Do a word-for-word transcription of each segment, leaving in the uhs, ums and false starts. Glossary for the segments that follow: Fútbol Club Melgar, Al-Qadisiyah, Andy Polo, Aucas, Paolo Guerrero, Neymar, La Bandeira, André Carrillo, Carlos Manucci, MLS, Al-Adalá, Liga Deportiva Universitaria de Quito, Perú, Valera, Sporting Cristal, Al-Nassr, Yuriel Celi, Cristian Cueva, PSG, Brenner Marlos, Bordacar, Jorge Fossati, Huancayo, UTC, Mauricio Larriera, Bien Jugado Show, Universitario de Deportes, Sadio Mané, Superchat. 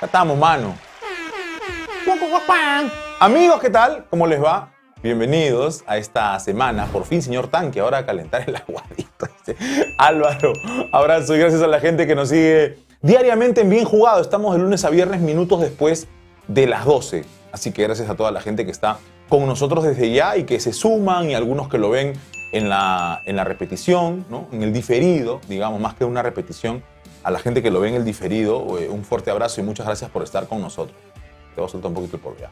Ya estamos, mano. Amigos, ¿qué tal? ¿Cómo les va? Bienvenidos a esta semana. Por fin, señor Tanque, ahora a calentar el aguadito. Álvaro, abrazo y gracias a la gente que nos sigue diariamente en Bien Jugado. Estamos de lunes a viernes, minutos después de las doce. Así que gracias a toda la gente que está con nosotros desde ya y que se suman y algunos que lo ven en la, en la repetición, ¿no? En el diferido, digamos, más que una repetición. A la gente que lo ve en el diferido, un fuerte abrazo y muchas gracias por estar con nosotros. Te voy a soltar un poquito el polvo ya.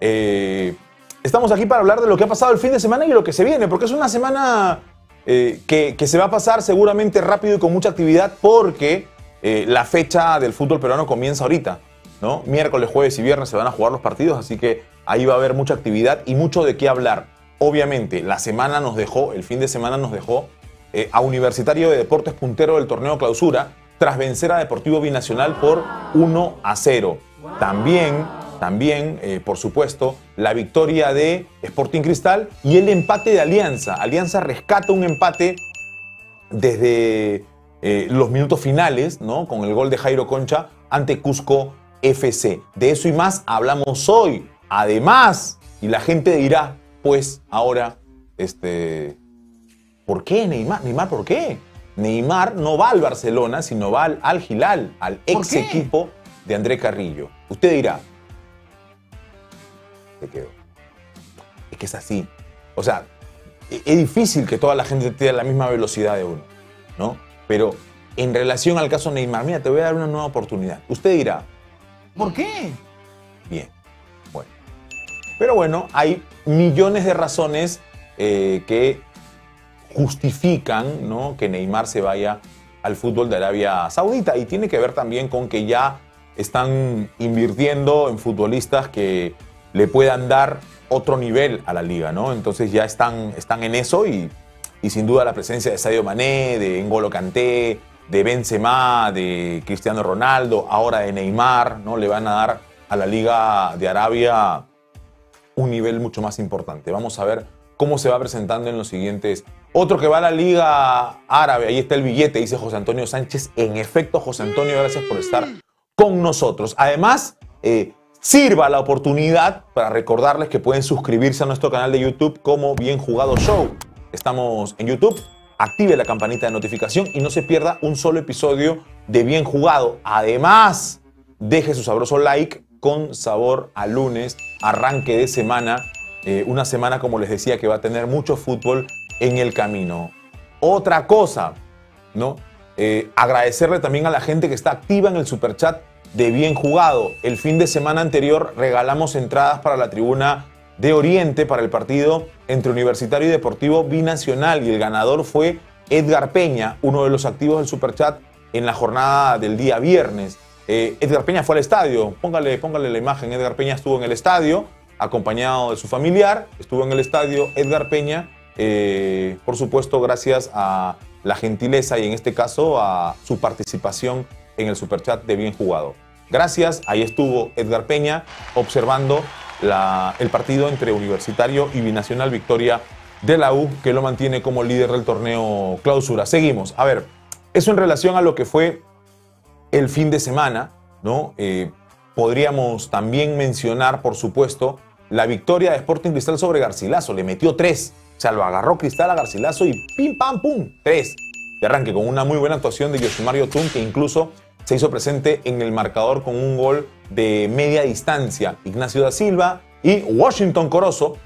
Eh, estamos aquí para hablar de lo que ha pasado el fin de semana y lo que se viene, porque es una semana eh, que, que se va a pasar seguramente rápido y con mucha actividad porque eh, la fecha del fútbol peruano comienza ahorita, ¿no? Miércoles, jueves y viernes se van a jugar los partidos, así que ahí va a haber mucha actividad y mucho de qué hablar. Obviamente, la semana nos dejó, el fin de semana nos dejó eh, a Universitario de Deportes puntero del torneo clausura, tras vencer a Deportivo Binacional por uno a cero. También, también eh, por supuesto, la victoria de Sporting Cristal y el empate de Alianza. Alianza rescata un empate desde eh, los minutos finales, ¿no? Con el gol de Jairo Concha ante Cusco F C. De eso y más hablamos hoy. Además, y la gente dirá, pues ahora, este, ¿por qué Neymar? Neymar, ¿por qué? Neymar no va al Barcelona, sino va al Al-Hilal, al ex equipo de André Carrillo. Usted dirá, se quedó. Es que es así. O sea, es difícil que toda la gente tenga la misma velocidad de uno, ¿no? Pero en relación al caso Neymar, mira, te voy a dar una nueva oportunidad. Usted dirá, ¿por qué? Bien, bueno. Pero bueno, hay millones de razones eh, que justifican, ¿no?, que Neymar se vaya al fútbol de Arabia Saudita. Y tiene que ver también con que ya están invirtiendo en futbolistas que le puedan dar otro nivel a la liga, ¿no? Entonces ya están, están en eso y, y sin duda la presencia de Sadio Mané, de N'Golo Kanté, de Benzema, de Cristiano Ronaldo, ahora de Neymar, ¿no? Le van a dar a la liga de Arabia un nivel mucho más importante. Vamos a ver cómo se va presentando en los siguientes. Otro que va a la Liga Árabe, ahí está el billete, dice José Antonio Sánchez. En efecto, José Antonio, gracias por estar con nosotros. Además, eh, sirva la oportunidad para recordarles que pueden suscribirse a nuestro canal de YouTube como Bien Jugado Show. Estamos en YouTube, active la campanita de notificación y no se pierda un solo episodio de Bien Jugado. Además, deje su sabroso like con sabor a lunes, arranque de semana. Eh, una semana, como les decía, que va a tener mucho fútbol en el camino. Otra cosa, ¿no? Eh, agradecerle también a la gente que está activa en el superchat de Bien Jugado. El fin de semana anterior regalamos entradas para la tribuna de Oriente para el partido entre Universitario y Deportivo Binacional y el ganador fue Edgar Peña, uno de los activos del superchat en la jornada del día viernes. Eh, Edgar Peña fue al estadio. Póngale, póngale la imagen. Edgar Peña estuvo en el estadio acompañado de su familiar, estuvo en el estadio Edgar Peña, eh, por supuesto gracias a la gentileza y en este caso a su participación en el superchat de Bien Jugado. Gracias, ahí estuvo Edgar Peña observando la, el partido entre Universitario y Binacional, victoria de la U que lo mantiene como líder del torneo clausura. Seguimos, a ver, eso en relación a lo que fue el fin de semana, ¿no? Eh, podríamos también mencionar, por supuesto, la victoria de Sporting Cristal sobre Garcilaso. Le metió tres. O sea, lo agarró Cristal a Garcilaso y pim, pam, pum, tres. De arranque con una muy buena actuación de Yoshimar Yotun, que incluso se hizo presente en el marcador con un gol de media distancia. Ignacio da Silva y Washington Corozo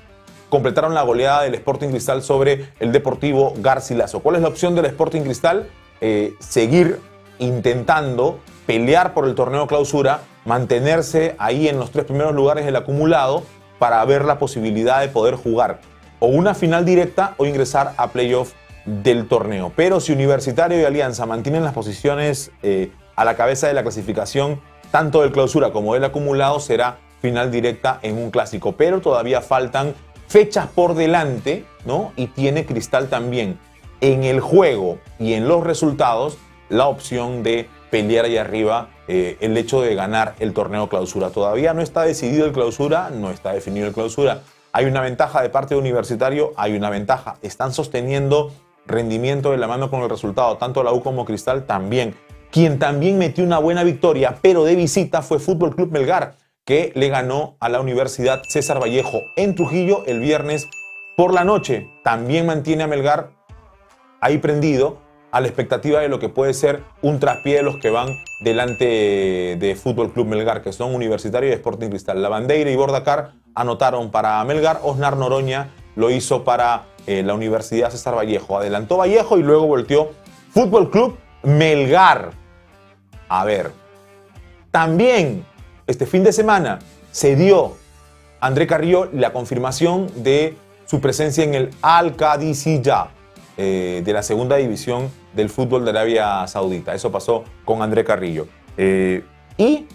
completaron la goleada del Sporting Cristal sobre el Deportivo Garcilaso. ¿Cuál es la opción del Sporting Cristal? Eh, seguir intentando pelear por el torneo clausura, mantenerse ahí en los tres primeros lugares del acumulado para ver la posibilidad de poder jugar o una final directa o ingresar a playoff del torneo. Pero si Universitario y Alianza mantienen las posiciones eh, a la cabeza de la clasificación, tanto del clausura como del acumulado, será final directa en un clásico. Pero todavía faltan fechas por delante, ¿no? Y tiene Cristal también en el juego y en los resultados la opción de pelear ahí arriba, eh, el hecho de ganar el torneo clausura. Todavía no está decidido el clausura, no está definido el clausura. Hay una ventaja de parte de Universitario, hay una ventaja. Están sosteniendo rendimiento de la mano con el resultado, tanto la U como Cristal también. Quien también metió una buena victoria, pero de visita, fue Fútbol Club Melgar, que le ganó a la Universidad César Vallejo en Trujillo el viernes por la noche. También mantiene a Melgar ahí prendido a la expectativa de lo que puede ser un traspié de los que van delante de Fútbol Club Melgar, que son Universitario y Sporting Cristal. La Bandeira y Bordacar anotaron para Melgar, Osnar Noroña lo hizo para eh, la Universidad César Vallejo. Adelantó Vallejo y luego volteó Fútbol Club Melgar. A ver, también este fin de semana se dio a André Carrillo la confirmación de su presencia en el Al-Qadisiyah eh, de la segunda división del fútbol de Arabia Saudita. Eso pasó con André Carrillo. Eh, y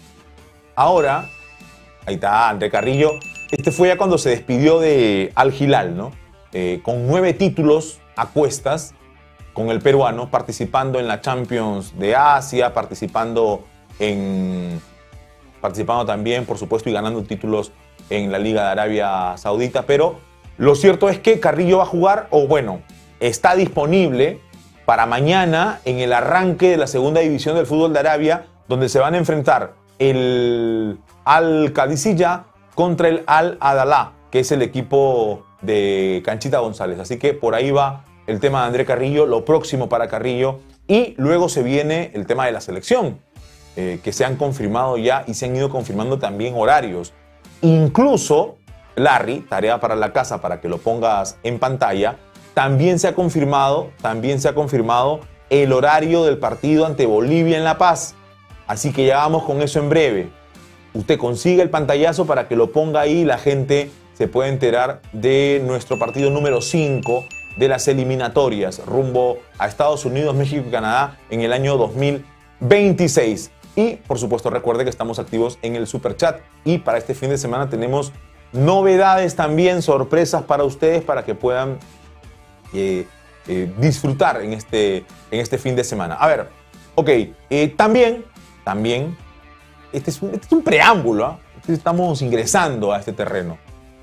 ahora, ahí está André Carrillo. Este fue ya cuando se despidió de Al-Hilal, ¿no? Eh, con nueve títulos a cuestas, con el peruano, participando en la Champions de Asia, participando en, participando también, por supuesto, y ganando títulos en la Liga de Arabia Saudita. Pero lo cierto es que Carrillo va a jugar, o bueno, está disponible para mañana en el arranque de la segunda división del fútbol de Arabia, donde se van a enfrentar el Al-Qadisiyah contra el Al-Adalá, que es el equipo de Canchita González. Así que por ahí va el tema de André Carrillo, lo próximo para Carrillo. Y luego se viene el tema de la selección, eh, que se han confirmado ya y se han ido confirmando también horarios. Incluso, Larry, tarea para la casa para que lo pongas en pantalla, también se ha confirmado, también se ha confirmado el horario del partido ante Bolivia en La Paz. Así que ya vamos con eso en breve. Usted consigue el pantallazo para que lo ponga ahí y la gente se pueda enterar de nuestro partido número cinco de las eliminatorias rumbo a Estados Unidos, México y Canadá en el año dos mil veintiséis. Y, por supuesto, recuerde que estamos activos en el Superchat. Y para este fin de semana tenemos novedades también, sorpresas para ustedes, para que puedan eh, eh, disfrutar en este, en este fin de semana. A ver, ok, eh, también, también, este es un, este es un preámbulo, ¿eh? Estamos ingresando a este terreno.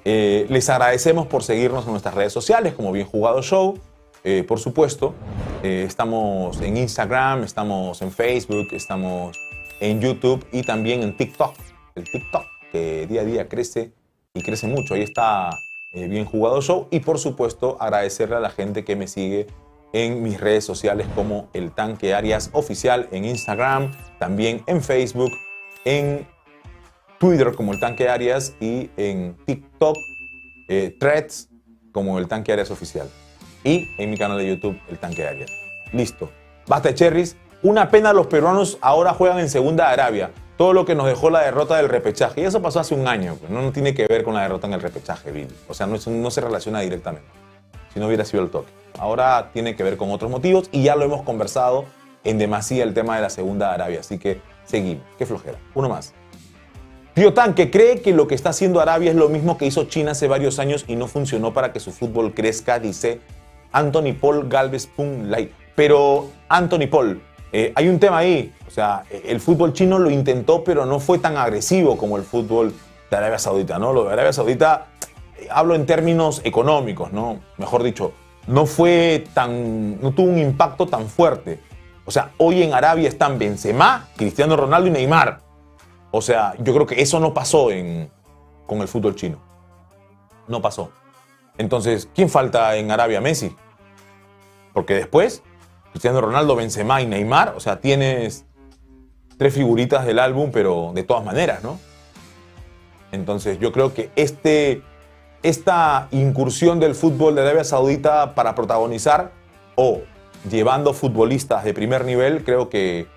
Eh, les agradecemos por seguirnos en nuestras redes sociales, como Bien Jugado Show, eh, por supuesto. Eh, estamos en Instagram, estamos en Facebook, estamos en YouTube y también en TikTok. El TikTok que día a día crece y crece mucho. Ahí está eh, Bien Jugado Show. Y por supuesto, agradecerle a la gente que me sigue en mis redes sociales como El Tanque Arias Oficial en Instagram, también en Facebook, en Twitter como El Tanque Arias y en TikTok, eh, Threads como El Tanque Arias Oficial y en mi canal de YouTube El Tanque Arias. Listo. Basta de cherries. Una pena, los peruanos ahora juegan en segunda de Arabia. Todo lo que nos dejó la derrota del repechaje. Y eso pasó hace un año. No, no tiene que ver con la derrota en el repechaje, Billy. O sea, no, no se relaciona directamente. Si no hubiera sido el toque. Ahora tiene que ver con otros motivos y ya lo hemos conversado en demasía el tema de la segunda de Arabia. Así que seguimos. Qué flojera. Uno más. Pío Tanque cree que lo que está haciendo Arabia es lo mismo que hizo China hace varios años y no funcionó para que su fútbol crezca, dice Anthony Paul Galvez Punlay. Pero, Anthony Paul, eh, hay un tema ahí. O sea, el fútbol chino lo intentó, pero no fue tan agresivo como el fútbol de Arabia Saudita, ¿no? Lo de Arabia Saudita, eh, hablo en términos económicos, ¿no? Mejor dicho, no fue tan, no tuvo un impacto tan fuerte. O sea, hoy en Arabia están Benzema, Cristiano Ronaldo y Neymar. O sea, yo creo que eso no pasó en, con el fútbol chino. No pasó. Entonces, ¿quién falta en Arabia? Messi. Porque después, Cristiano Ronaldo, Benzema y Neymar, o sea, tienes tres figuritas del álbum, pero de todas maneras, ¿no? Entonces, yo creo que este, esta incursión del fútbol de Arabia Saudita para protagonizar o llevando futbolistas de primer nivel, creo que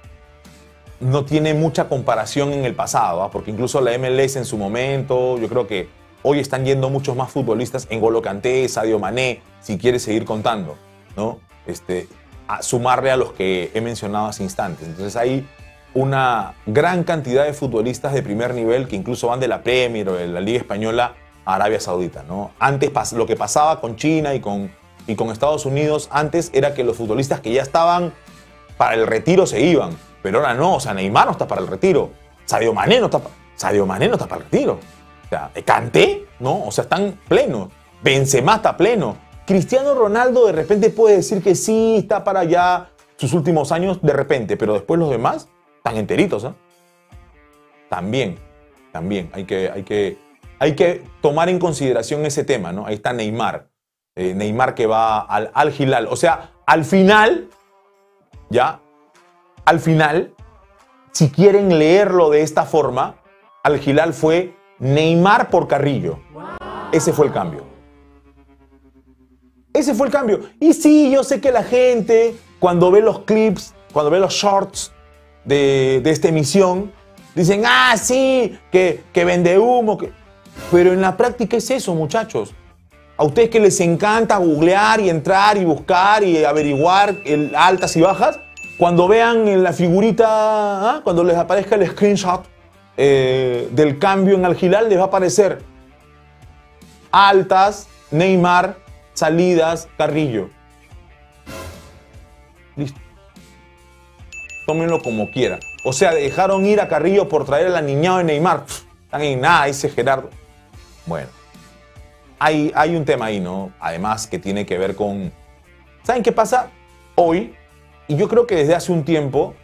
no tiene mucha comparación en el pasado, ¿eh? Porque incluso la M L S en su momento, yo creo que hoy están yendo muchos más futbolistas, N'Golo Kanté, Sadio Mané, si quieres seguir contando, ¿no? Este, a sumarle a los que he mencionado hace instantes. Entonces hay una gran cantidad de futbolistas de primer nivel que incluso van de la Premier o de la Liga Española a Arabia Saudita, ¿no? Antes lo que pasaba con China y con, y con Estados Unidos, antes era que los futbolistas que ya estaban para el retiro se iban. Pero ahora no, o sea, Neymar no está para el retiro. Sadio Mané no está, pa Sadio Mané no está para el retiro. O sea, Kanté, ¿no? O sea, están plenos. Benzema está pleno. Cristiano Ronaldo de repente puede decir que sí, está para ya sus últimos años de repente, pero después los demás están enteritos, ¿eh? También, también hay que, hay que, hay que tomar en consideración ese tema, ¿no? Ahí está Neymar, eh, Neymar que va al Al-Hilal, o sea, al final, ya, al final, si quieren leerlo de esta forma, Al-Hilal fue Neymar por Carrillo. Ese fue el cambio. Ese fue el cambio. Y sí, yo sé que la gente, cuando ve los clips, cuando ve los shorts de, de esta emisión, dicen, ah, sí, que, que vende humo. Que... Pero en la práctica es eso, muchachos. A ustedes que les encanta googlear y entrar y buscar y averiguar el, altas y bajas, cuando vean en la figurita, ¿ah? Cuando les aparezca el screenshot eh, del cambio en Al-Hilal, les va a aparecer altas, Neymar, salidas, Carrillo. Listo. Tómenlo como quieran. O sea, dejaron ir a Carrillo por traer al aniñado de Neymar. Pff, están en nada, dice Gerardo. Bueno, hay, hay un tema ahí, ¿no? Además, que tiene que ver con... ¿Saben qué pasa? Hoy, y yo creo que desde hace un tiempo,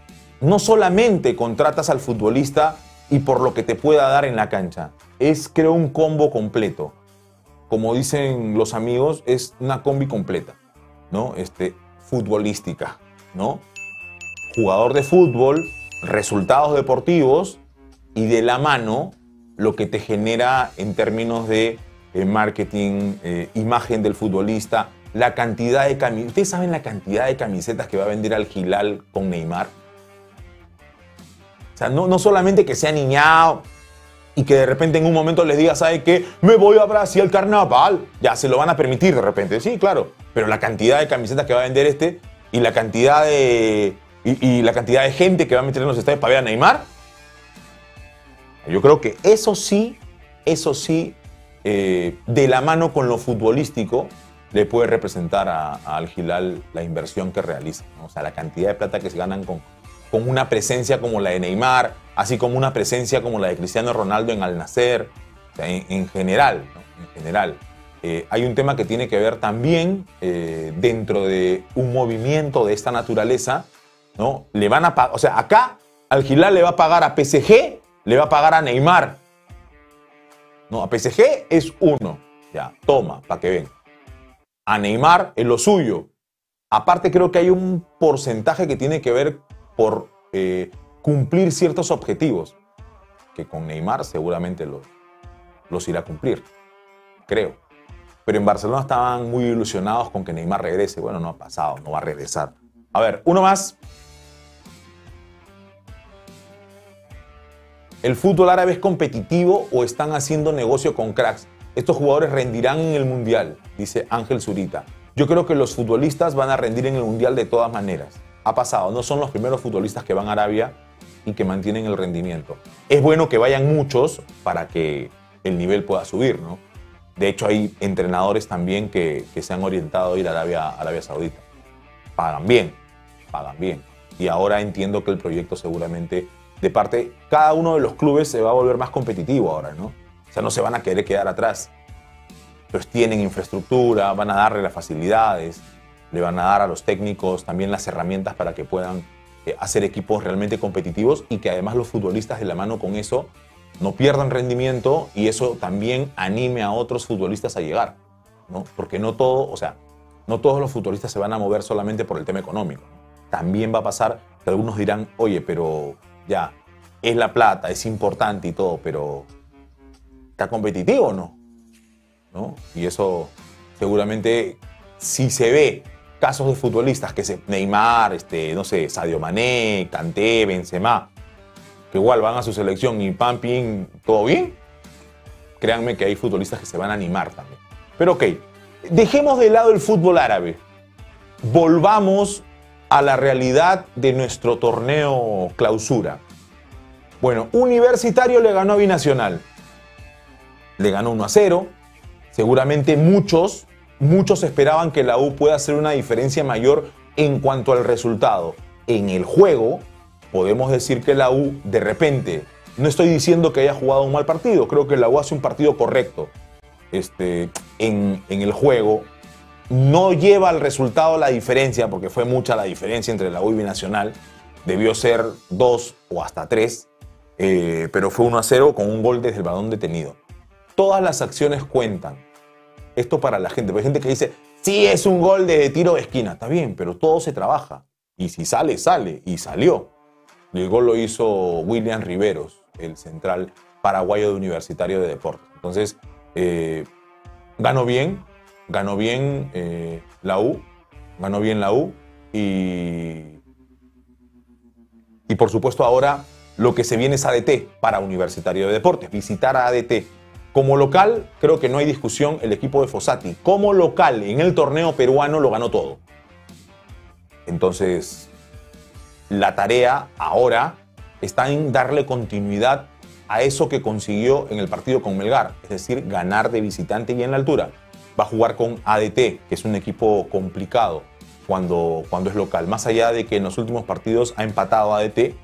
no solamente contratas al futbolista y por lo que te pueda dar en la cancha. Es, creo, un combo completo. Como dicen los amigos, es una combi completa, ¿no? Este, futbolística, ¿no? Jugador de fútbol, resultados deportivos y de la mano lo que te genera en términos de eh, marketing, eh, imagen del futbolista, la cantidad de camisetas. ¿Ustedes saben la cantidad de camisetas que va a vender Al-Hilal con Neymar? O sea, no, no solamente que sea niñado y que de repente en un momento les diga, ¿sabe qué? Me voy a Brasil al carnaval. Ya, se lo van a permitir de repente. Sí, claro. Pero la cantidad de camisetas que va a vender este y la cantidad de... Y, y la cantidad de gente que va a meter en los estadios para ver a Neymar. Yo creo que eso sí, eso sí, eh, de la mano con lo futbolístico, le puede representar a, a Al-Hilal la inversión que realiza, ¿no? O sea, la cantidad de plata que se ganan con, con una presencia como la de Neymar, así como una presencia como la de Cristiano Ronaldo en Al-Nassr. O sea, en, en general, ¿no? En general. Eh, hay un tema que tiene que ver también eh, dentro de un movimiento de esta naturaleza, ¿no? Le van a pagar, o sea, acá Al-Hilal le va a pagar a P S G, le va a pagar a Neymar. No, a P S G es uno. Ya, toma, para que ven. A Neymar es lo suyo. Aparte, creo que hay un porcentaje que tiene que ver por eh, cumplir ciertos objetivos, que con Neymar seguramente los, los irá a cumplir, creo. Pero en Barcelona estaban muy ilusionados con que Neymar regrese. Bueno, no ha pasado, no va a regresar. A ver, uno más. ¿El fútbol árabe es competitivo o están haciendo negocio con cracks? Estos jugadores rendirán en el Mundial, dice Ángel Zurita. Yo creo que los futbolistas van a rendir en el Mundial de todas maneras. Ha pasado, no son los primeros futbolistas que van a Arabia y que mantienen el rendimiento. Es bueno que vayan muchos para que el nivel pueda subir, ¿no? De hecho, hay entrenadores también que, que se han orientado a ir a Arabia, Arabia Saudita. Pagan bien, pagan bien. Y ahora entiendo que el proyecto seguramente, de parte, cada uno de los clubes se va a volver más competitivo ahora, ¿no? O sea, no se van a querer quedar atrás. Entonces tienen infraestructura, van a darle las facilidades, le van a dar a los técnicos también las herramientas para que puedan eh, hacer equipos realmente competitivos y que además los futbolistas de la mano con eso no pierdan rendimiento y eso también anime a otros futbolistas a llegar, ¿no? Porque no todo, o sea, no todos los futbolistas se van a mover solamente por el tema económico. También va a pasar que algunos dirán, oye, pero ya, es la plata, es importante y todo, pero ¿está competitivo o no? ¿No? Y eso seguramente, si se ve casos de futbolistas, que se, Neymar, este, no sé, Sadio Mané, Kanté, Benzema, que igual van a su selección y pam, pim, todo bien, créanme que hay futbolistas que se van a animar también. Pero ok, dejemos de lado el fútbol árabe. Volvamos a la realidad de nuestro torneo clausura. Bueno, Universitario le ganó a Binacional. Le ganó uno a cero. Seguramente muchos, muchos esperaban que la U pueda hacer una diferencia mayor en cuanto al resultado. En el juego, podemos decir que la U, de repente, no estoy diciendo que haya jugado un mal partido. Creo que la U hace un partido correcto. Este, en, en el juego, no lleva al resultado la diferencia, porque fue mucha la diferencia entre la U y Binacional, debió ser dos o hasta tres, eh, pero fue uno a cero con un gol desde el balón detenido. Todas las acciones cuentan. Esto para la gente, porque hay gente que dice, sí, es un gol de tiro de esquina, está bien, pero todo se trabaja. Y si sale, sale, y salió. El gol lo hizo William Riveros, el central paraguayo de Universitario de Deportes. Entonces, eh, ganó bien, ganó bien eh, la U, ganó bien la U, y, y por supuesto ahora lo que se viene es A D T para Universitario de Deportes, visitar a A D T. Como local, creo que no hay discusión, el equipo de Fossati, como local en el torneo peruano lo ganó todo. Entonces, la tarea ahora está en darle continuidad a eso que consiguió en el partido con Melgar, es decir, ganar de visitante y en la altura. Va a jugar con A D T, que es un equipo complicado cuando, cuando es local. Más allá de que en los últimos partidos ha empatado A D T,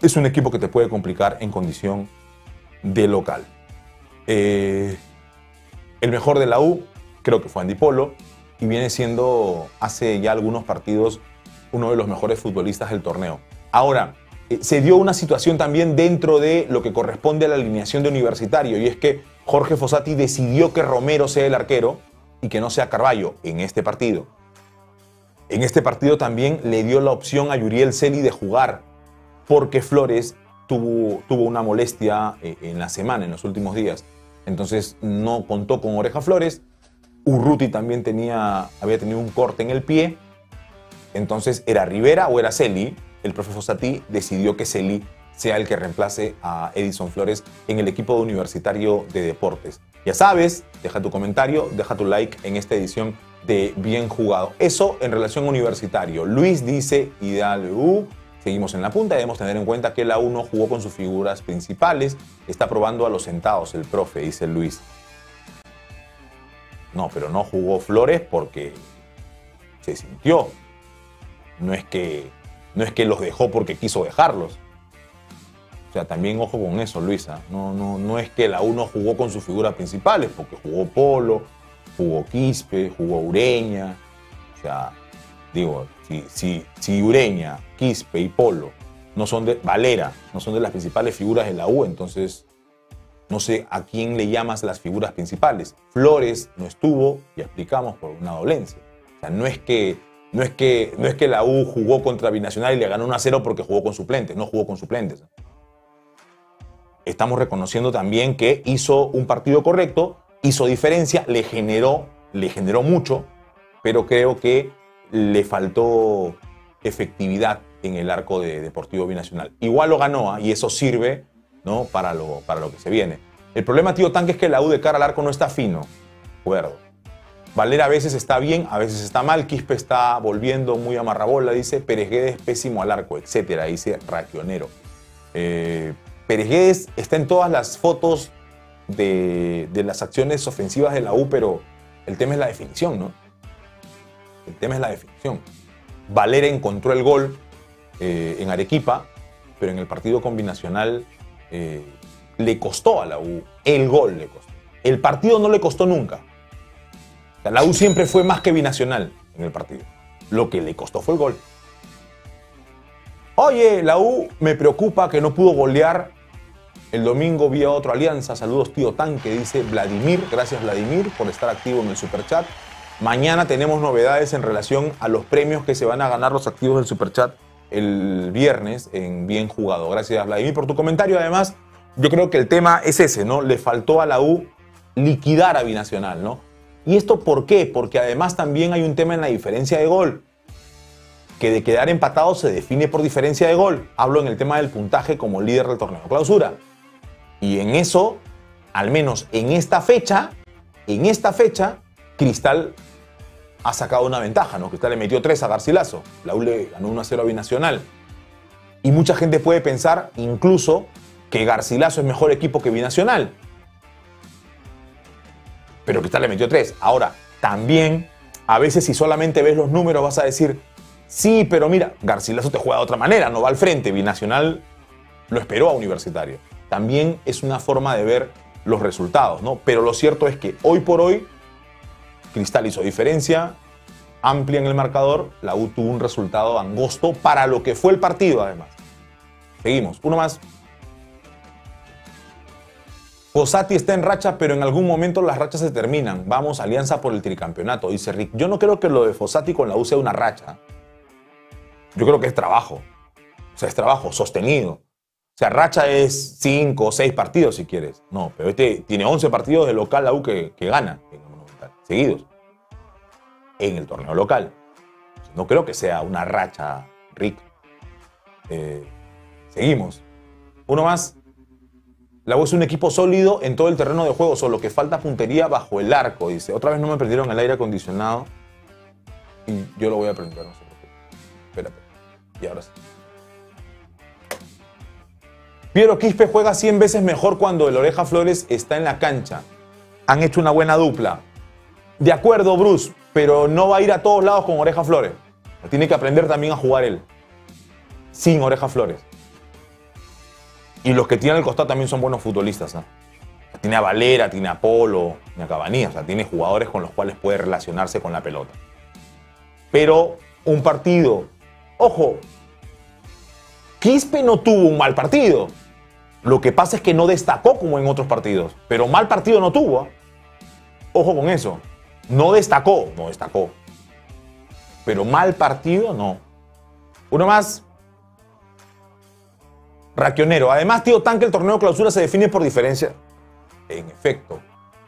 es un equipo que te puede complicar en condición de local. Eh, el mejor de la U creo que fue Andy Polo, y viene siendo hace ya algunos partidos uno de los mejores futbolistas del torneo. Ahora, eh, se dio una situación también dentro de lo que corresponde a la alineación de Universitario, y es que Jorge Fossati decidió que Romero sea el arquero y que no sea Carvalho en este partido. En este partido también le dio la opción a Yuriel Celi de jugar, porque Flores tuvo, tuvo una molestia eh, en la semana, en los últimos días. Entonces no contó con Oreja Flores. Urruti también tenía, había tenido un corte en el pie. Entonces, ¿era Rivera o era Celi? El profe Fossati decidió que Celi sea el que reemplace a Edison Flores en el equipo de Universitario de Deportes. Ya sabes, deja tu comentario, deja tu like en esta edición de Bien Jugado. Eso en relación a Universitario. Luis dice, y dale U. Seguimos en la punta, debemos tener en cuenta que la U no jugó con sus figuras principales. Está probando a los sentados el profe, dice Luis. No, pero no jugó Flores porque se sintió. No es que, no es que los dejó porque quiso dejarlos. O sea, también ojo con eso, Luisa. No, no, no es que la U no jugó con sus figuras principales, porque jugó Polo, jugó Quispe, jugó Ureña. O sea, digo, si, si, si Ureña, Quispe y Polo no son de Valera, no son de las principales figuras de la U, entonces no sé a quién le llamas las figuras principales. Flores no estuvo, ya explicamos, por una dolencia. O sea, no es que, no es que, no es que la U jugó contra Binacional y le ganó uno a cero porque jugó con suplentes, no jugó con suplentes. Estamos reconociendo también que hizo un partido correcto, hizo diferencia, le generó, le generó mucho, pero creo que le faltó efectividad en el arco de Deportivo Binacional. Igual lo ganó, ¿eh? Y eso sirve, ¿no?, para, lo, para lo que se viene. El problema, tío Tanque, es que la U de cara al arco no está fino. Acuerdo. Valera a veces está bien, a veces está mal. Quispe está volviendo muy amarrabola, dice. Pérez Guedes pésimo al arco, etcétera, dice Raquionero. Eh, Pérez Guedes está en todas las fotos de, de las acciones ofensivas de la U, pero el tema es la definición, ¿no? El tema es la definición. Valera encontró el gol eh, en Arequipa, pero en el partido combinacional eh, le costó a la U. El gol le costó. El partido no le costó nunca. O sea, la U siempre fue más que Binacional en el partido. Lo que le costó fue el gol. Oye, la U me preocupa que no pudo golear. El domingo vi a otro Alianza. Saludos, tío Tanque, dice Vladimir. Gracias, Vladimir, por estar activo en el superchat. Mañana tenemos novedades en relación a los premios que se van a ganar los activos del Superchat el viernes en Bien Jugado. Gracias, Vladimir, por tu comentario. Además, yo creo que el tema es ese, ¿no? Le faltó a la U liquidar a Binacional, ¿no? ¿Y esto por qué? Porque además también hay un tema en la diferencia de gol, que de quedar empatado se define por diferencia de gol. Hablo en el tema del puntaje como líder del torneo clausura. Y en eso, al menos en esta fecha, en esta fecha, Cristal ha sacado una ventaja, ¿no? Cristal le metió tres a Garcilaso. La U le ganó uno a cero a Binacional. Y mucha gente puede pensar incluso que Garcilaso es mejor equipo que Binacional. Pero Cristal le metió tres. Ahora, también, a veces si solamente ves los números vas a decir, sí, pero mira, Garcilaso te juega de otra manera, no va al frente. Binacional lo esperó a Universitario. También es una forma de ver los resultados, ¿no? Pero lo cierto es que hoy por hoy Cristal hizo diferencia amplia en el marcador. La U tuvo un resultado angosto para lo que fue el partido, además. Seguimos. Uno más. Fossati está en racha, pero en algún momento las rachas se terminan. Vamos, Alianza por el tricampeonato, dice Rick. Yo no creo que lo de Fossati con la U sea una racha. Yo creo que es trabajo. O sea, es trabajo sostenido. O sea, racha es cinco o seis partidos, si quieres. No, pero este tiene once partidos de local la U que, que gana, seguidos, en el torneo local. No creo que sea una racha, Rick. Eh, seguimos. Uno más. La U es un equipo sólido en todo el terreno de juego, solo que falta puntería bajo el arco, dice. Otra vez no me prendieron el aire acondicionado y yo lo voy a prender, no sé por qué. Espérate. Y ahora sí. Piero Quispe juega cien veces mejor cuando el Oreja Flores está en la cancha. Han hecho una buena dupla. De acuerdo, Bruce, pero no va a ir a todos lados con Oreja Flores. Tiene que aprender también a jugar él, sin Oreja Flores. Y los que tiene al costado también son buenos futbolistas, ¿no? Tiene a Valera, tiene a Polo, tiene a Cabanilla. O sea, tiene jugadores con los cuales puede relacionarse con la pelota. Pero un partido... Ojo, Quispe no tuvo un mal partido. Lo que pasa es que no destacó como en otros partidos. Pero mal partido no tuvo. ¿Eh? Ojo con eso. No destacó. No destacó. Pero mal partido, no. Uno más... Raquionero. Además, tío Tanque, el torneo de clausura se define por diferencia. En efecto.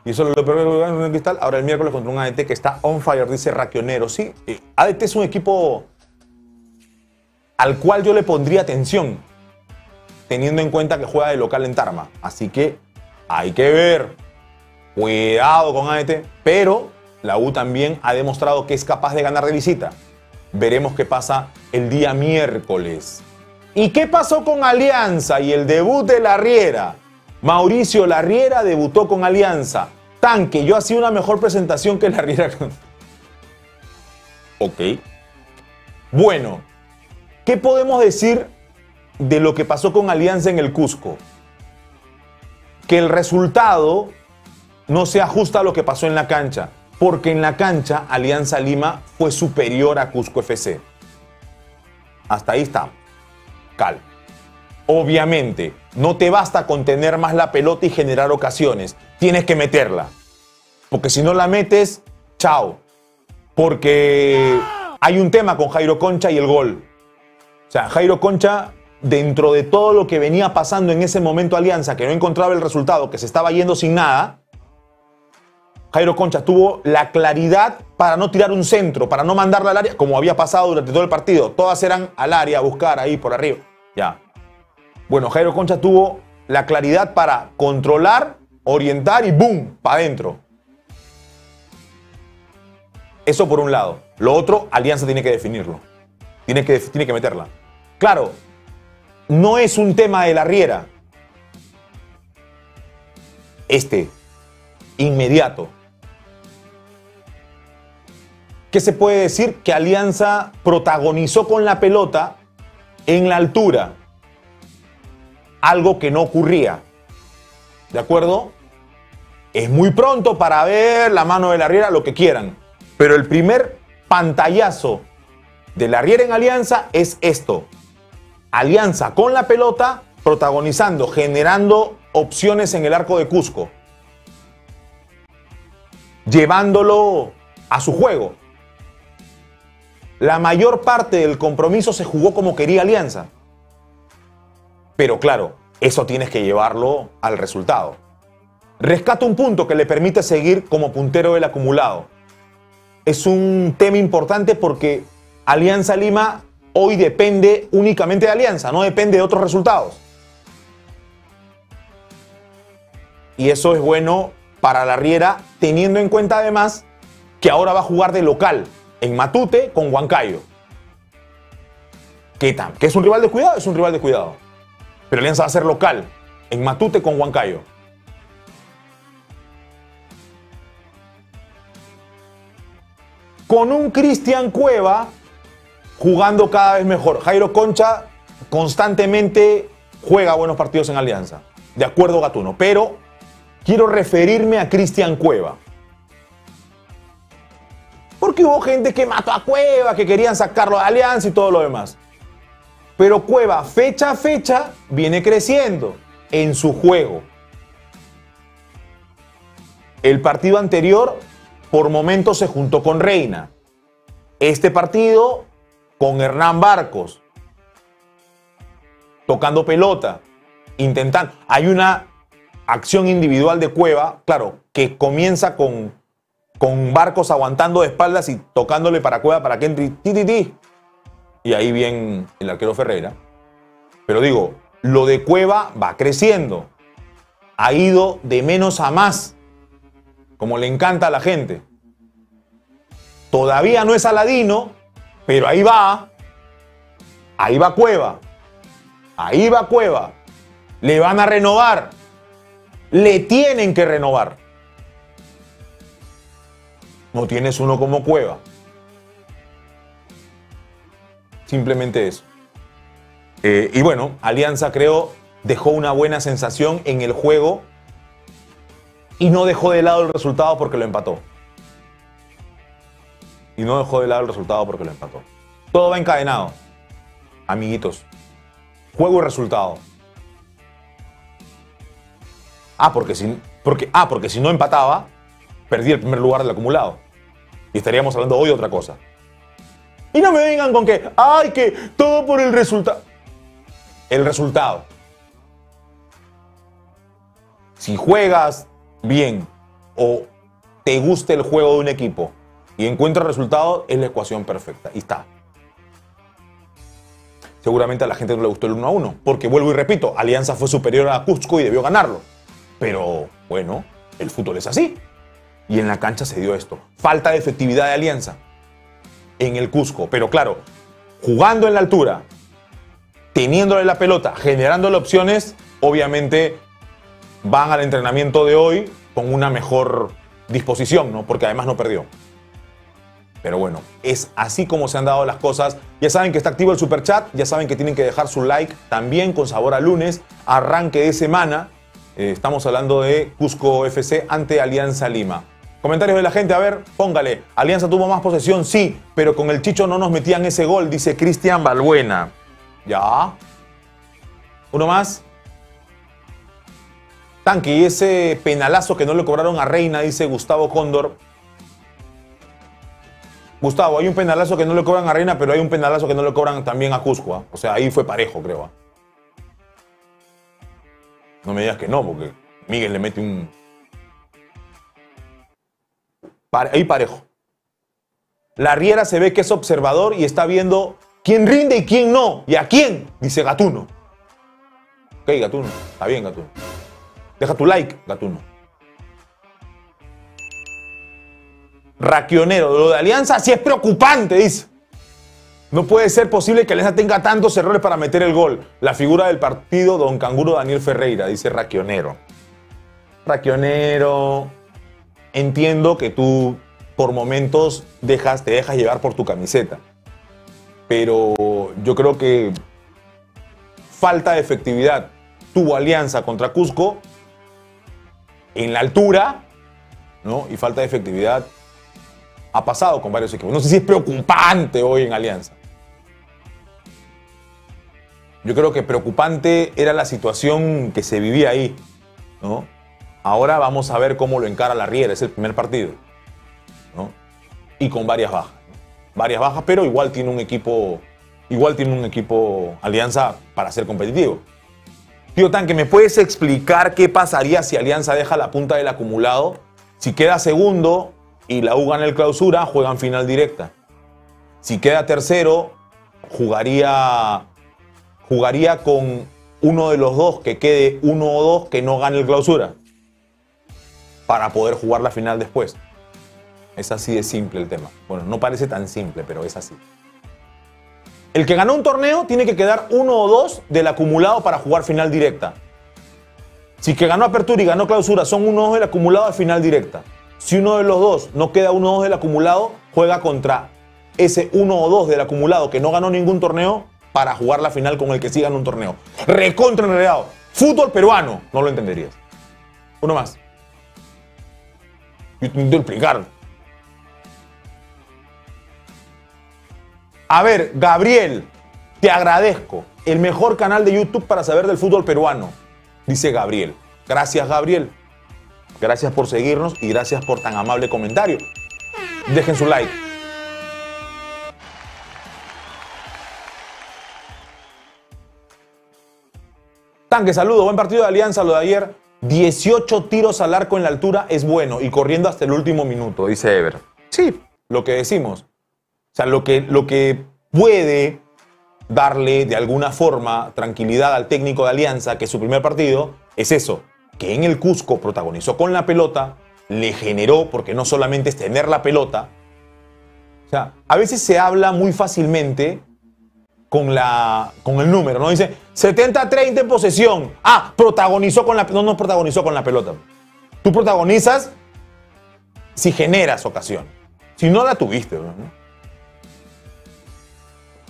Y eso es lo peor que lo ganó en Cristal. Ahora el miércoles contra un A D T que está on fire, dice Raquionero. Sí, A D T es un equipo al cual yo le pondría atención, teniendo en cuenta que juega de local en Tarma. Así que hay que ver. Cuidado con A D T. Pero la U también ha demostrado que es capaz de ganar de visita. Veremos qué pasa el día miércoles. ¿Y qué pasó con Alianza y el debut de Larriera? Mauricio Larriera debutó con Alianza. Tanque, yo hacía una mejor presentación que Larriera. Ok. Bueno, ¿qué podemos decir de lo que pasó con Alianza en el Cusco? Que el resultado no se ajusta a lo que pasó en la cancha. Porque en la cancha Alianza Lima fue superior a Cusco F C. Hasta ahí está. Cal. Obviamente, no te basta con tener más la pelota y generar ocasiones. Tienes que meterla. Porque si no la metes, chao. Porque hay un tema con Jairo Concha y el gol. O sea, Jairo Concha, dentro de todo lo que venía pasando en ese momento Alianza, que no encontraba el resultado, que se estaba yendo sin nada, Jairo Concha tuvo la claridad para no tirar un centro, para no mandarla al área, como había pasado durante todo el partido. Todas eran al área, a buscar ahí por arriba. Ya. Bueno, Jairo Concha tuvo la claridad para controlar, orientar y ¡boom! Para adentro. Eso por un lado. Lo otro, Alianza tiene que definirlo. Tiene que, tiene que meterla. Claro, no es un tema de Larriera. Este. Inmediato. ¿Qué se puede decir? Que Alianza protagonizó con la pelota en la altura. Algo que no ocurría. ¿De acuerdo? Es muy pronto para ver la mano de Larriera, lo que quieran. Pero el primer pantallazo de Larriera en Alianza es esto. Alianza con la pelota, protagonizando, generando opciones en el arco de Cusco. Llevándolo a su juego. La mayor parte del compromiso se jugó como quería Alianza. Pero claro, eso tienes que llevarlo al resultado. Rescata un punto que le permite seguir como puntero del acumulado. Es un tema importante porque Alianza Lima hoy depende únicamente de Alianza, no depende de otros resultados. Y eso es bueno para Larriera, teniendo en cuenta además que ahora va a jugar de local en Matute con Huancayo. ¿Qué tan? ¿Que es un rival de cuidado? Es un rival de cuidado. Pero Alianza va a ser local en Matute con Huancayo. Con un Cristian Cueva jugando cada vez mejor. Jairo Concha constantemente juega buenos partidos en Alianza. De acuerdo, Gatuno. Pero quiero referirme a Cristian Cueva. Porque hubo gente que mató a Cueva, que querían sacarlo de Alianza y todo lo demás. Pero Cueva, fecha a fecha, viene creciendo en su juego. El partido anterior, por momentos, se juntó con Reina. Este partido, con Hernán Barcos. Tocando pelota. Intentando. Hay una acción individual de Cueva, claro, que comienza con, con Barcos aguantando de espaldas y tocándole para Cueva para que entre. Ti, ti, ti. Y ahí bien el arquero Ferreira. Pero digo, lo de Cueva va creciendo. Ha ido de menos a más. Como le encanta a la gente. Todavía no es Aladino, pero ahí va. Ahí va Cueva. Ahí va Cueva. Le van a renovar. Le tienen que renovar. No tienes uno como Cueva. Simplemente eso. Eh, y bueno, Alianza, creo, dejó una buena sensación en el juego. Y no dejó de lado el resultado porque lo empató. Y no dejó de lado el resultado porque lo empató. Todo va encadenado, amiguitos. Juego y resultado. Ah, porque si, porque, ah, porque si no empataba, perdí el primer lugar del acumulado. Y estaríamos hablando hoy de otra cosa. Y no me vengan con que, ay, que todo por el resultado. El resultado. Si juegas bien, o te gusta el juego de un equipo y encuentra resultados, es la ecuación perfecta. Y está. Seguramente a la gente no le gustó el uno a uno, porque vuelvo y repito, Alianza fue superior a Cusco y debió ganarlo. Pero, bueno, el fútbol es así. Y en la cancha se dio esto. Falta de efectividad de Alianza en el Cusco. Pero claro, jugando en la altura, teniéndole la pelota, generándole opciones, obviamente van al entrenamiento de hoy con una mejor disposición, ¿no? Porque además no perdió. Pero bueno, es así como se han dado las cosas. Ya saben que está activo el superchat, ya saben que tienen que dejar su like también con sabor a lunes, arranque de semana. Eh, estamos hablando de Cusco F C ante Alianza Lima. Comentarios de la gente, a ver, póngale. Alianza tuvo más posesión, sí, pero con el Chicho no nos metían ese gol, dice Cristian Balbuena. Ya. Uno más. Tanque, ese penalazo que no le cobraron a Reina, dice Gustavo Cóndor. Gustavo, hay un penalazo que no le cobran a Reina, pero hay un penalazo que no le cobran también a Cusco. ¿eh? O sea, ahí fue parejo, creo. ¿eh? No me digas que no, porque Miguel le mete un... Pare... Ahí parejo. Larriera se ve que es observador y está viendo quién rinde y quién no. ¿Y a quién? Dice Gatuno. Ok, Gatuno. Está bien, Gatuno. Deja tu like, Gatuno. Raquionero, lo de Alianza sí es preocupante, dice. No puede ser posible que Alianza tenga tantos errores para meter el gol. La figura del partido, don Canguro Daniel Ferreira, dice Raquionero. Raquionero, entiendo que tú por momentos dejas, te dejas llevar por tu camiseta. Pero yo creo que falta de efectividad tuvo Alianza contra Cusco. En la altura, ¿no? Y falta de efectividad ha pasado con varios equipos. No sé si es preocupante hoy en Alianza. Yo creo que preocupante era la situación que se vivía ahí, ¿no? Ahora vamos a ver cómo lo encara Larriera. Es el primer partido, ¿no? Y con varias bajas. Varias bajas, pero igual tiene un equipo, igual tiene un equipo Alianza para ser competitivo. Tío Tanque, ¿me puedes explicar qué pasaría si Alianza deja la punta del acumulado? Si queda segundo y la U gana el clausura, juegan final directa. Si queda tercero, jugaría, jugaría con uno de los dos, que quede uno o dos que no gane el clausura, para poder jugar la final después. Es así de simple el tema. Bueno, no parece tan simple, pero es así. El que ganó un torneo tiene que quedar uno o dos del acumulado para jugar final directa. Si que ganó apertura y ganó clausura son uno o dos del acumulado de final directa. Si uno de los dos no queda uno o dos del acumulado, juega contra ese uno o dos del acumulado que no ganó ningún torneo para jugar la final con el que sí ganó un torneo. Recontra enredado. Fútbol peruano. No lo entenderías. Uno más. Yo te intento explicar. A ver, Gabriel, te agradezco. El mejor canal de YouTube para saber del fútbol peruano, dice Gabriel. Gracias, Gabriel. Gracias por seguirnos y gracias por tan amable comentario. Dejen su like. Tanque, saludo. Buen partido de Alianza lo de ayer. dieciocho tiros al arco en la altura es bueno y corriendo hasta el último minuto, dice Ever. Sí, lo que decimos. O sea, lo que, lo que puede darle de alguna forma tranquilidad al técnico de Alianza, que es su primer partido, es eso. Que en el Cusco protagonizó con la pelota, le generó, porque no solamente es tener la pelota. O sea, a veces se habla muy fácilmente con, la, con el número, ¿no? Dice setenta a treinta en posesión. Ah, protagonizó con la pelota. No, no protagonizó con la pelota. Tú protagonizas si generas ocasión. Si no la tuviste, ¿no?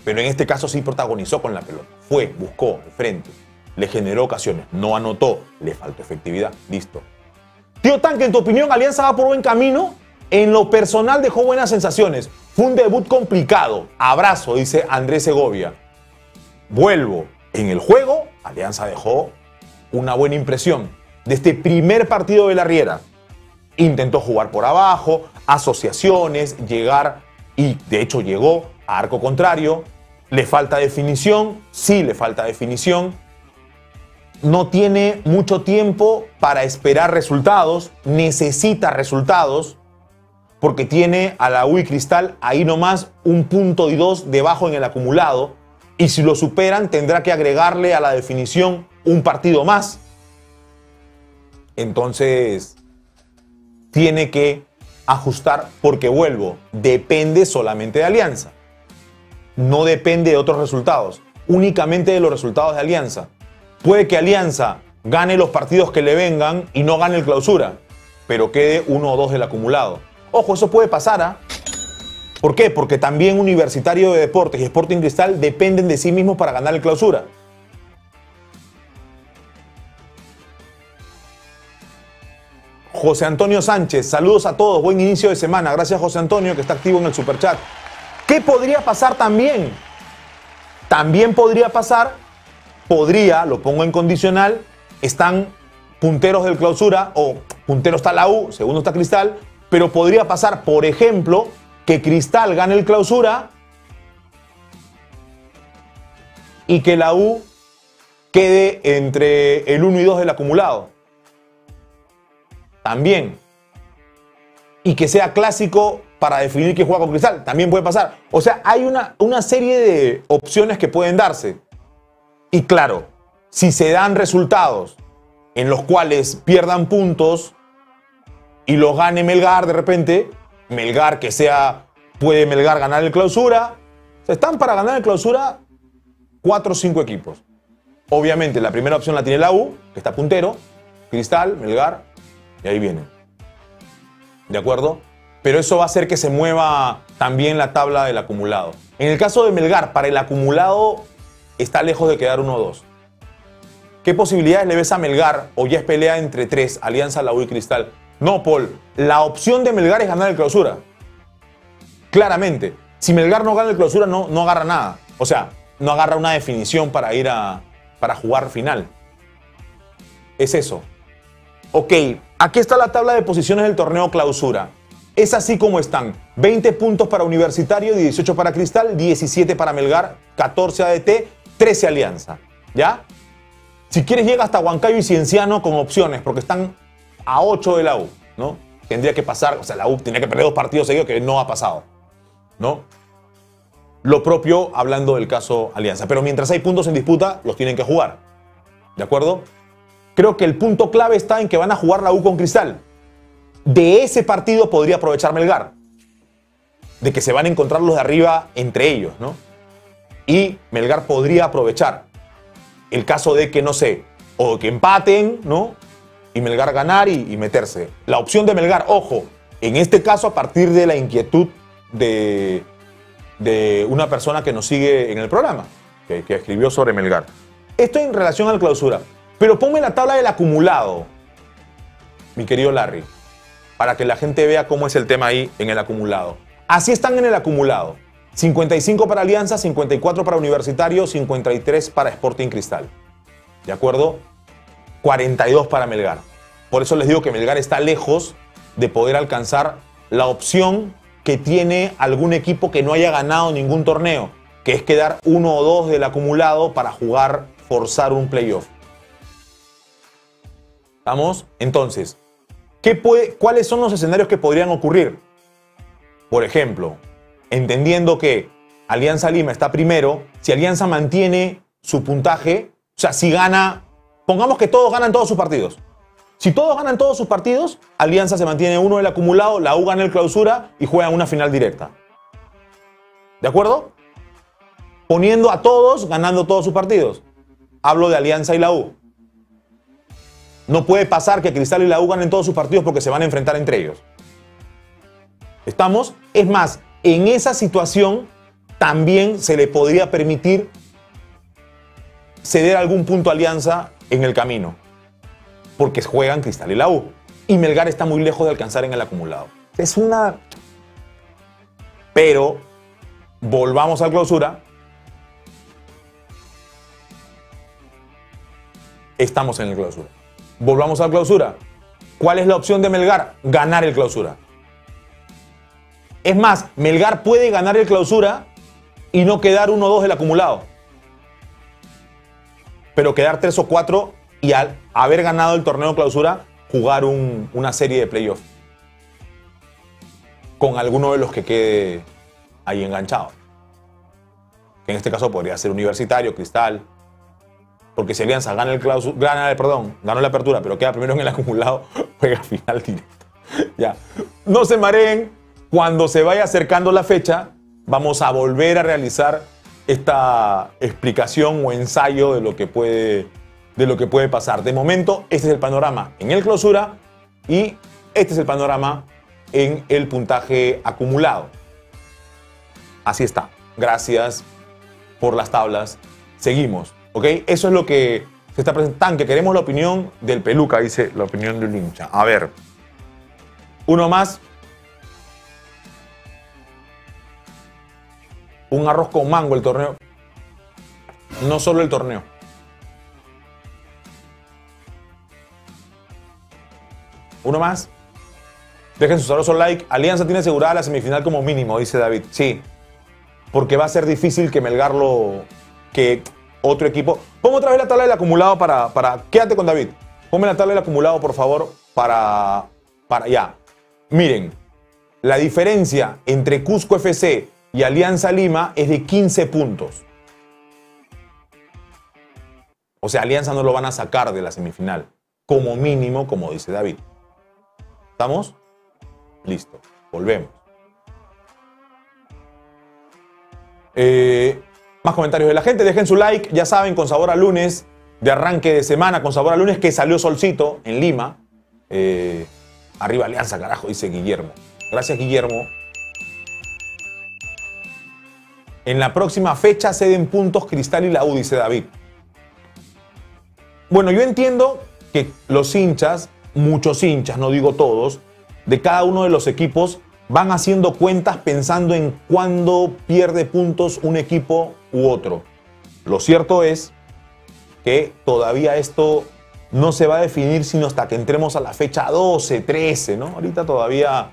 Pero en este caso sí protagonizó con la pelota. Fue, buscó, al frente. Le generó ocasiones. No anotó. Le faltó efectividad. Listo. Tío Tanque, en tu opinión, ¿Alianza va por buen camino? En lo personal dejó buenas sensaciones. Fue un debut complicado. Abrazo, dice Andrés Segovia. Vuelvo. En el juego, Alianza dejó una buena impresión. De este primer partido de Larriera. Intentó jugar por abajo, asociaciones, llegar, y de hecho llegó a arco contrario. Le falta definición, sí le falta definición. No tiene mucho tiempo para esperar resultados, necesita resultados, porque tiene a la U I Cristal ahí nomás un punto y dos debajo en el acumulado, y si lo superan tendrá que agregarle a la definición un partido más. Entonces, tiene que ajustar porque, vuelvo, depende solamente de Alianza. No depende de otros resultados, únicamente de los resultados de Alianza. Puede que Alianza gane los partidos que le vengan y no gane el clausura, pero quede uno o dos del acumulado. Ojo, eso puede pasar, ¿ah? ¿eh? ¿Por qué? Porque también Universitario de Deportes y Sporting Cristal dependen de sí mismos para ganar el clausura. José Antonio Sánchez, saludos a todos, buen inicio de semana. Gracias, José Antonio, que está activo en el superchat. ¿Qué podría pasar también? También podría pasar, podría, lo pongo en condicional, están punteros del clausura, o puntero está la U, segundo está Cristal, pero podría pasar, por ejemplo, que Cristal gane el clausura y que la U quede entre el uno y dos del acumulado. También. Y que sea clásico para definir quién juega con Cristal. También puede pasar. O sea, hay una, una serie de opciones que pueden darse. Y claro, si se dan resultados en los cuales pierdan puntos y los gane Melgar de repente, Melgar que sea, puede Melgar ganar el clausura. O sea, están para ganar el clausura cuatro o cinco equipos. Obviamente la primera opción la tiene la U, que está puntero, Cristal, Melgar, y ahí vienen. ¿De acuerdo? Pero eso va a hacer que se mueva también la tabla del acumulado. En el caso de Melgar, para el acumulado está lejos de quedar uno o dos. ¿Qué posibilidades le ves a Melgar? O ya es pelea entre tres, Alianza, la U y Cristal. No, Paul. La opción de Melgar es ganar el clausura. Claramente. Si Melgar no gana el clausura, no, no agarra nada. O sea, no agarra una definición para ir a, para jugar final. Es eso. Ok, aquí está la tabla de posiciones del torneo clausura. Es así como están. veinte puntos para Universitario, dieciocho para Cristal, diecisiete para Melgar, catorce A D T, trece Alianza. ¿Ya? Si quieres llega hasta Huancayo y Cienciano con opciones, porque están a ocho de la U, ¿no? Tendría que pasar, o sea, la U tendría que perder dos partidos seguidos, que no ha pasado, ¿no? Lo propio hablando del caso Alianza. Pero mientras hay puntos en disputa, los tienen que jugar. ¿De acuerdo? Creo que el punto clave está en que van a jugar la U con Cristal. De ese partido podría aprovechar Melgar. De que se van a encontrar los de arriba entre ellos, ¿no? Y Melgar podría aprovechar el caso de que, no sé, o que empaten, ¿no? Y Melgar ganar y, y meterse. La opción de Melgar, ojo, en este caso a partir de la inquietud de, de una persona que nos sigue en el programa, que, que escribió sobre Melgar. Esto en relación a la clausura. Pero ponme la tabla del acumulado, mi querido Larry, para que la gente vea cómo es el tema ahí en el acumulado. Así están en el acumulado. cincuenta y cinco para Alianza, cincuenta y cuatro para Universitario, cincuenta y tres para Sporting Cristal. ¿De acuerdo? cuarenta y dos para Melgar. Por eso les digo que Melgar está lejos de poder alcanzar la opción que tiene algún equipo que no haya ganado ningún torneo, que es quedar uno o dos del acumulado para jugar, forzar un playoff. ¿Vamos? Entonces, ¿qué puede, ¿cuáles son los escenarios que podrían ocurrir? Por ejemplo, entendiendo que Alianza Lima está primero, si Alianza mantiene su puntaje, o sea, si gana, pongamos que todos ganan todos sus partidos. Si todos ganan todos sus partidos, Alianza se mantiene uno del acumulado, la U gana el clausura y juega una final directa. ¿De acuerdo? Poniendo a todos, ganando todos sus partidos. Hablo de Alianza y la U. No puede pasar que Cristal y la U ganen todos sus partidos porque se van a enfrentar entre ellos. ¿Estamos? Es más, en esa situación también se le podría permitir ceder algún punto a Alianza en el camino, porque juegan Cristal y la U. Y Melgar está muy lejos de alcanzar en el acumulado. Es una... Pero volvamos a clausura. Estamos en el clausura. Volvamos a clausura. ¿Cuál es la opción de Melgar? Ganar el clausura. Es más, Melgar puede ganar el clausura y no quedar uno o dos del acumulado, pero quedar tres o cuatro y al haber ganado el torneo clausura, jugar un, una serie de playoff con alguno de los que quede ahí enganchado. En este caso podría ser Universitario, Cristal, porque si Alianza gana el clausura, gana, perdón, ganó la apertura, pero queda primero en el acumulado, juega final directa. Ya. No se mareen, cuando se vaya acercando la fecha, vamos a volver a realizar esta explicación o ensayo de lo que puede, de lo que puede pasar. De momento, este es el panorama en el clausura y este es el panorama en el puntaje acumulado. Así está. Gracias por las tablas. Seguimos, ¿ok? Eso es lo que se está presentando, que queremos la opinión del Peluca, dice la opinión del hincha. A ver, uno más. Un arroz con mango el torneo. No solo el torneo. Uno más. Dejen su sabroso like. Alianza tiene asegurada la semifinal como mínimo, dice David. Sí. Porque va a ser difícil que Melgar lo... que otro equipo... Pongo otra vez la tabla del acumulado para... para... Quédate con David. Ponme la tabla del acumulado, por favor, para... para ya. Miren. La diferencia entre Cusco F C... y Alianza Lima es de quince puntos. O sea, Alianza no lo van a sacar de la semifinal. Como mínimo, como dice David. ¿Estamos? Listo. Volvemos. Eh, más comentarios de la gente. Dejen su like. Ya saben, con sabor a lunes, de arranque de semana, con sabor a lunes, que salió solcito en Lima. Eh, arriba Alianza, carajo, dice Guillermo. Gracias, Guillermo. En la próxima fecha ceden puntos Cristal y la U, dice David. Bueno, yo entiendo que los hinchas, muchos hinchas, no digo todos, de cada uno de los equipos van haciendo cuentas pensando en cuándo pierde puntos un equipo u otro. Lo cierto es que todavía esto no se va a definir sino hasta que entremos a la fecha doce, trece, ¿no? Ahorita todavía...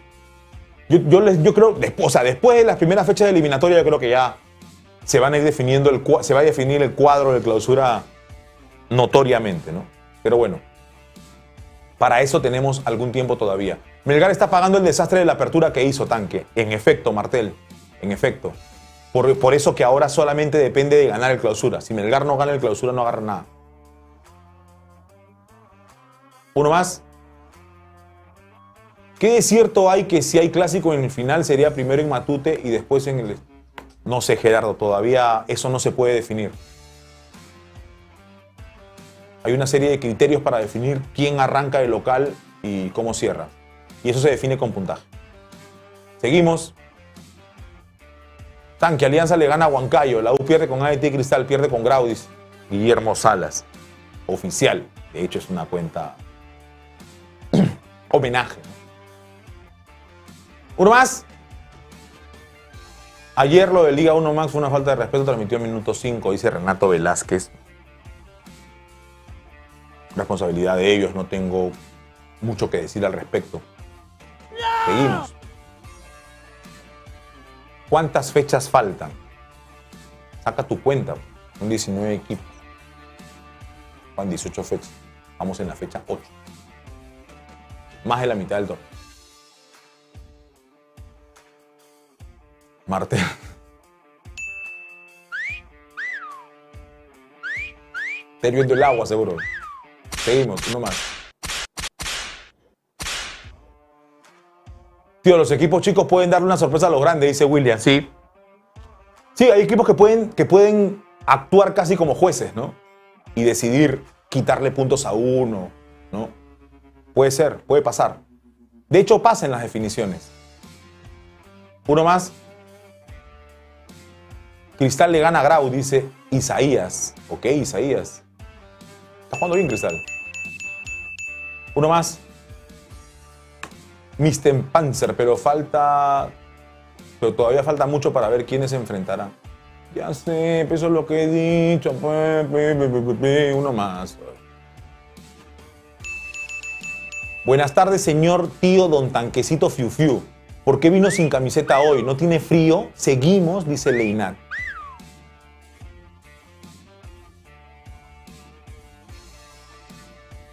Yo, yo, les, yo creo, después, o sea, después de las primeras fechas de eliminatoria, yo creo que ya se van a ir definiendo el, se va a definir el cuadro de clausura notoriamente, ¿no? Pero bueno, para eso tenemos algún tiempo todavía. Melgar está pagando el desastre de la apertura que hizo Tanque. En efecto, Martel, en efecto. Por, por eso que ahora solamente depende de ganar el clausura. Si Melgar no gana el clausura, no agarra nada. Uno más. ¿Qué de cierto hay que si hay clásico en el final sería primero en Matute y después en el... No sé, Gerardo, todavía eso no se puede definir. Hay una serie de criterios para definir quién arranca el local y cómo cierra. Y eso se define con puntaje. Seguimos. Tanque, Alianza le gana a Huancayo. La U pierde con A D T, Cristal pierde con Graudis. Guillermo Salas. Oficial. De hecho, es una cuenta... homenaje. Uno más. Ayer lo de Liga uno Max fue una falta de respeto, transmitió en minuto cinco, dice Renato Velázquez. Responsabilidad de ellos, no tengo mucho que decir al respecto. No. Seguimos. ¿Cuántas fechas faltan? Saca tu cuenta. Son diecinueve equipos. Van dieciocho fechas. Vamos en la fecha ocho. Más de la mitad del torneo. Marte. Está hirviendo el agua, seguro. Seguimos, uno más. Tío, los equipos chicos pueden darle una sorpresa a los grandes, dice William. Sí. Sí, hay equipos que pueden, que pueden actuar casi como jueces, ¿no? Y decidir quitarle puntos a uno, ¿no? Puede ser, puede pasar. De hecho, pasa en las definiciones. Uno más. Cristal le gana a Grau, dice Isaías. Ok, Isaías. Está jugando bien, Cristal. Uno más. Mister Panzer, pero falta... Pero todavía falta mucho para ver quiénes se enfrentarán. Ya sé, eso es lo que he dicho. Uno más. Buenas tardes, señor tío Don Tanquecito Fiu Fiu. ¿Por qué vino sin camiseta hoy? ¿No tiene frío? Seguimos, dice Leinat.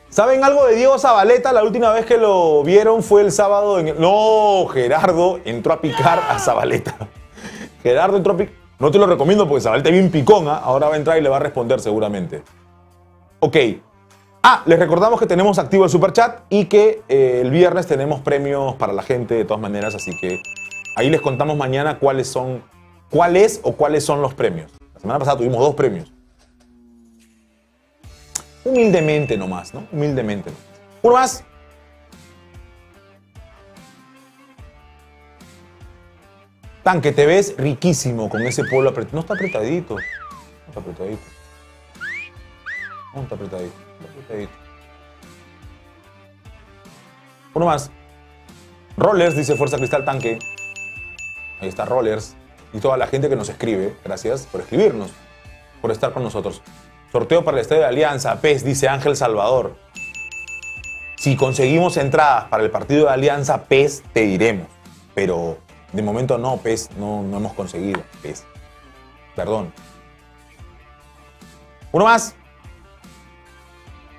¿Saben algo de Diego Zabaleta? La última vez que lo vieron fue el sábado en... No, Gerardo entró a picar a Zabaleta. Gerardo entró a picar... No te lo recomiendo porque Zabaleta es bien picón, ¿eh? Ahora va a entrar y le va a responder seguramente. Ok. Ah, les recordamos que tenemos activo el superchat y que eh, el viernes tenemos premios para la gente de todas maneras, así que ahí les contamos mañana cuáles son... ¿Cuál es o cuáles son los premios? La semana pasada tuvimos dos premios. Humildemente nomás, ¿no? Humildemente nomás. Uno más. Tanque, te ves riquísimo con ese polo apretado. No está apretadito. No está apretadito. No está apretadito. No está apretadito. Uno más. Rollers, dice Fuerza Cristal Tanque. Ahí está Rollers. Y toda la gente que nos escribe. Gracias por escribirnos. Por estar con nosotros. Sorteo para el Estadio de Alianza, P E S, dice Ángel Salvador. Si conseguimos entradas para el partido de Alianza, P E S, te diremos. Pero de momento no, P E S, no, no hemos conseguido. P E S. Perdón. Uno más.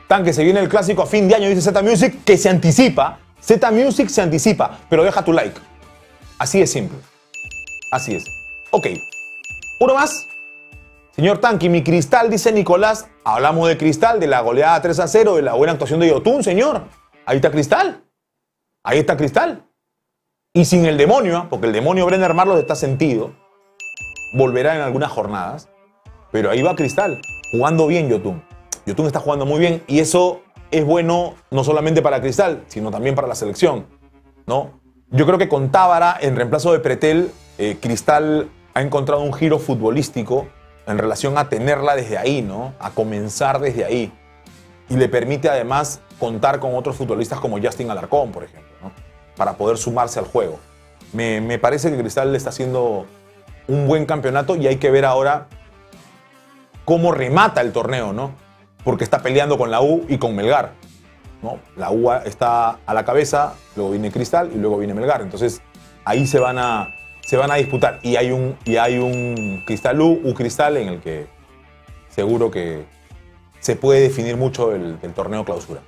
Tanque, se viene el clásico a fin de año, dice Z Music, que se anticipa. Z Music se anticipa, pero deja tu like. Así es simple. Así es. Ok. Uno más. Señor Tanqui, mi Cristal, dice Nicolás. Hablamos de Cristal, de la goleada tres a cero, de la buena actuación de Yotun, señor. Ahí está Cristal. Ahí está Cristal. Y sin el demonio, porque el demonio Brenner Marlos está sentido. Volverá en algunas jornadas. Pero ahí va Cristal, jugando bien Yotun. Yotun está jugando muy bien y eso es bueno no solamente para Cristal, sino también para la selección, ¿no? Yo creo que con Tábara, en reemplazo de Pretel, eh, Cristal ha encontrado un giro futbolístico en relación a tenerla desde ahí, ¿no? A comenzar desde ahí. Y le permite además contar con otros futbolistas como Justin Alarcón, por ejemplo, ¿no? Para poder sumarse al juego. Me, me parece que Cristal está haciendo un buen campeonato y hay que ver ahora cómo remata el torneo, ¿no? Porque está peleando con la U y con Melgar, ¿no? La U está a la cabeza, luego viene Cristal y luego viene Melgar. Entonces ahí se van a... se van a disputar y hay un, y hay un Cristal U, U Cristal en el que seguro que se puede definir mucho el, el torneo clausura.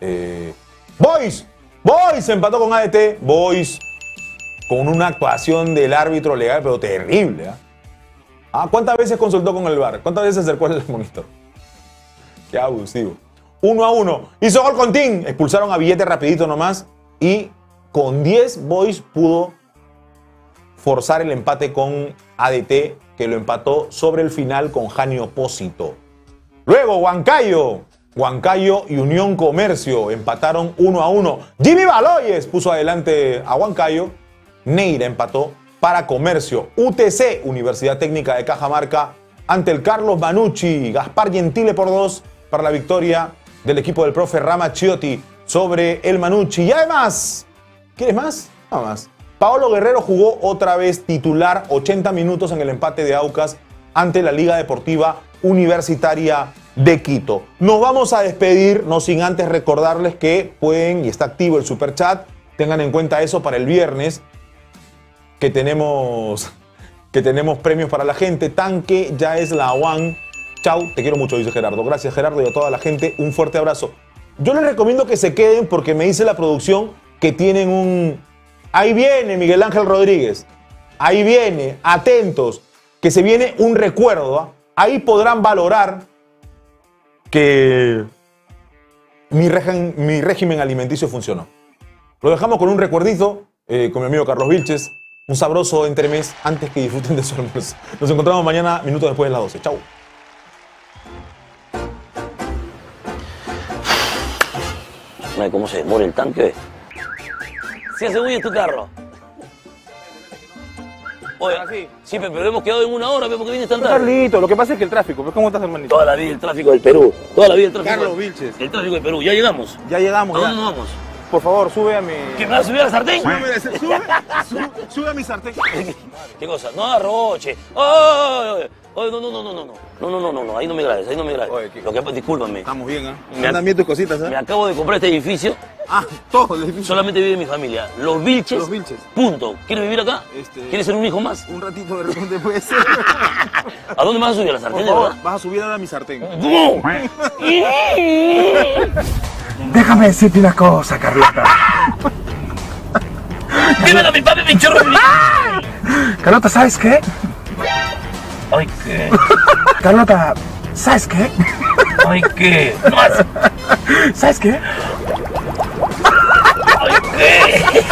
Eh, Boys, Boys empató con A D T, Boys con una actuación del árbitro legal, pero terrible. ¿Eh? Ah, ¿cuántas veces consultó con el V A R? ¿Cuántas veces acercó al monitor? Qué abusivo. Uno a uno. Hizo gol con Tim. Expulsaron a Billete rapidito nomás y con diez Boys pudo forzar el empate con A D T, que lo empató sobre el final con Jani Opósito. Luego, Huancayo. Huancayo y Unión Comercio empataron uno a uno. Jimmy Baloyes puso adelante a Huancayo. Neira empató para Comercio. U T C, Universidad Técnica de Cajamarca, ante el Carlos Manucci. Gaspar Gentile por dos para la victoria del equipo del profe Rama Chiotti sobre el Manucci. Y además, ¿quieres más? Nada más. Paolo Guerrero jugó otra vez titular ochenta minutos en el empate de Aucas ante la Liga Deportiva Universitaria de Quito. Nos vamos a despedir, no sin antes recordarles que pueden, y está activo el superchat, tengan en cuenta eso para el viernes, que tenemos, que tenemos premios para la gente. Tanque ya es la U A N. Chau, te quiero mucho, dice Gerardo. Gracias, Gerardo, y a toda la gente un fuerte abrazo. Yo les recomiendo que se queden porque me dice la producción que tienen un... Ahí viene Miguel Ángel Rodríguez. Ahí viene, atentos, que se viene un recuerdo, ¿ah? Ahí podrán valorar que mi, regen, mi régimen alimenticio funcionó. Lo dejamos con un recuerdito eh, con mi amigo Carlos Vílchez. Un sabroso entremés antes que disfruten de su almuerzo. Nos encontramos mañana, minutos después de las doce. Chau. ¿Cómo se demora el tanque? Si hace bulla es tu carro. Oye, sí. sí, pero hemos quedado en una hora, ¿por qué vienes tan tarde? Carlito, lo que pasa es que el tráfico, ¿cómo estás, hermanito? Toda la vida el tráfico del Perú. Toda la vida el tráfico. Carlos Vílchez. El tráfico del Perú. Ya llegamos. Ya llegamos. ¿A dónde nos vamos? Por favor, sube a mi... ¿Que me vas a subir a la sartén? Sube, sube, sube, sube a mi sartén. ¿Qué cosa? No arroche. ¡Oh! Oye, no, no, no, no, no, no, no, no, no, no, ahí no me grabes, ahí no me grabes. Oye, que... Lo que, discúlpame. Estamos bien, ¿eh? Me andan bien tus cositas, ¿eh? Me acabo de comprar este edificio. Ah, todo el edificio. Solamente vive mi familia. Los Vílchez. Los Vílchez. Punto. ¿Quieres vivir acá? Este... ¿Quieres ser un hijo más? Un ratito de repente puede ser. ¿A dónde vas a subir? ¿A la sartén? Por favor, vas a subir ahora a mi sartén. ¡No! Déjame decirte una cosa, Carlota. Dímelo a mi papi, mi chorro. Carlota, ¿sabes qué? Ay, ¿qué? Carlota, ¿sabes qué? Ay, ¿qué? Más. ¿Sabes qué? Ay, ¿qué?